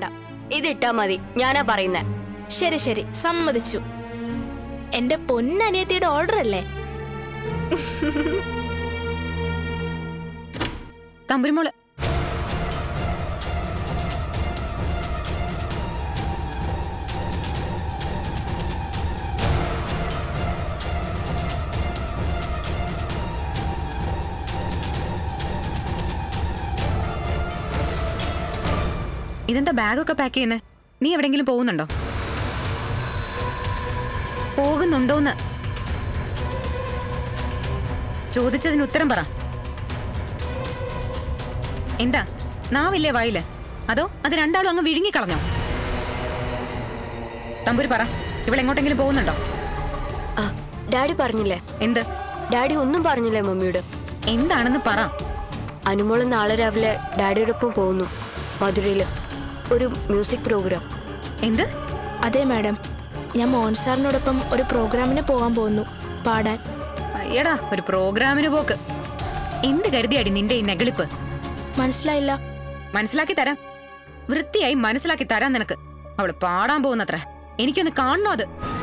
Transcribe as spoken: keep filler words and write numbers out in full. Varenda. Iditta Madi, Yana Parina. Sherry Sherry, some Madichu. End up on an eighty order. Tambrimula. This is a bag of pack. You are going to go. You are going to go. You are going to go. Now, we live. That's why we are going to go. Tamburi, you are going to go. Daddy, Daddy, Daddy, Daddy, ഒരു music program. എന്ത്? അതെ madam. ഞാൻ മോൻസാറിനോടൊപ്പം ഒരു പ്രോഗ്രാമിനെ പോകാൻ പോകുന്നു. പാടാൻ. അയ്യടാ ഒരു പ്രോഗ്രാമിനെ പോക്ക്. എന്ത് കരുതിയാടി നിന്റെ ഈ നഗളിപ്പ്? മനസ്സിലായില്ല. മനസ്സിലാക്കി തരാം. വൃത്തിയായി മനസ്സിലാക്കി തരാം നിനക്ക്. അവൾ പാടാൻ പോകുന്നത്ര. എനിക്കൊന്ന് കാണണോ അത്?